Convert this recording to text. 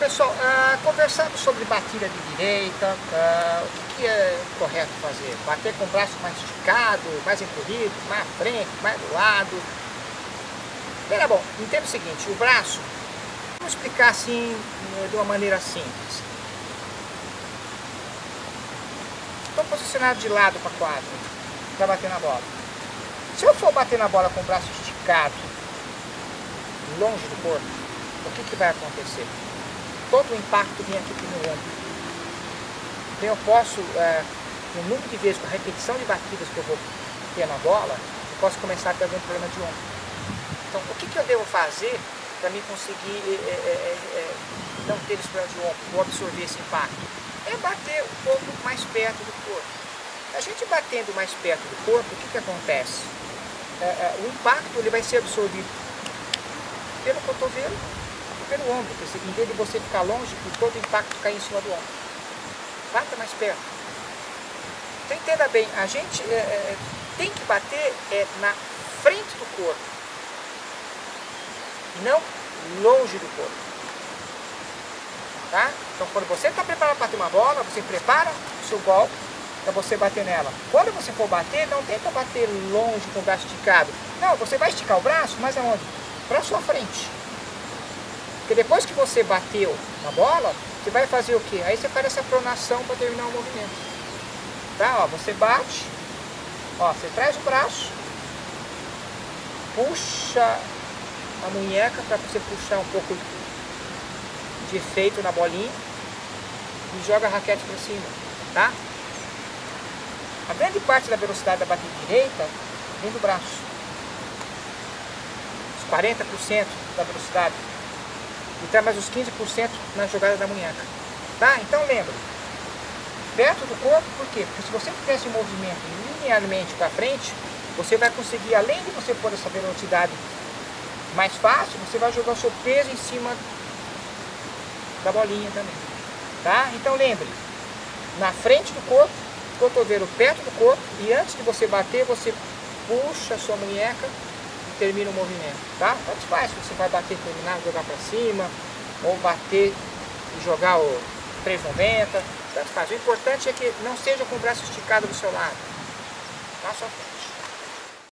Pessoal, conversando sobre batida de direita, o que é correto fazer? Bater com o braço mais esticado, mais encolhido, mais à frente, mais do lado? Era bom, entendo o seguinte, o braço, vamos explicar assim, de uma maneira simples. Estou posicionado de lado para quadro, para bater na bola. Se eu for bater na bola com o braço esticado, longe do corpo, o que vai acontecer? Todo o impacto vem aqui no ombro. Então eu posso, no número de vezes, com a repetição de batidas que eu vou ter na bola, eu posso começar a ter algum problema de ombro. Então o que eu devo fazer para me conseguir não ter esse problema de ombro, ou absorver esse impacto? É bater um pouco mais perto do corpo. A gente batendo mais perto do corpo, o que acontece? O impacto ele vai ser absorvido pelo cotovelo, pelo ombro, em vez de você ficar longe, por todo o impacto cair em cima do ombro. Bata mais perto. Então entenda bem, a gente tem que bater na frente do corpo, e não longe do corpo. Tá? Então quando você está preparado para bater uma bola, você prepara o seu golpe para você bater nela. Quando você for bater, não tenta bater longe com o braço esticado. Não, você vai esticar o braço, mas aonde? Para sua frente. Porque depois que você bateu na bola, você vai fazer o quê? Aí você faz essa pronação para terminar o movimento. Tá? Ó, você bate, ó, você traz o braço, puxa a munheca para você puxar um pouco de efeito na bolinha e joga a raquete para cima. Tá? A grande parte da velocidade da batida direita vem do braço. Os 40% da velocidade. E traz mais uns 15% na jogada da munheca. Tá? Então lembra, perto do corpo, por quê? Porque se você fizesse um movimento linearmente para frente, você vai conseguir, além de você pôr essa velocidade mais fácil, você vai jogar o seu peso em cima da bolinha também. Tá? Então lembre, na frente do corpo, cotovelo perto do corpo, e antes de você bater, você puxa a sua munheca, termina o movimento, tá? Tanto faz, você vai bater, terminar, jogar para cima, ou bater e jogar o 390, tanto faz. O importante é que não seja com o braço esticado do seu lado. Tá? Só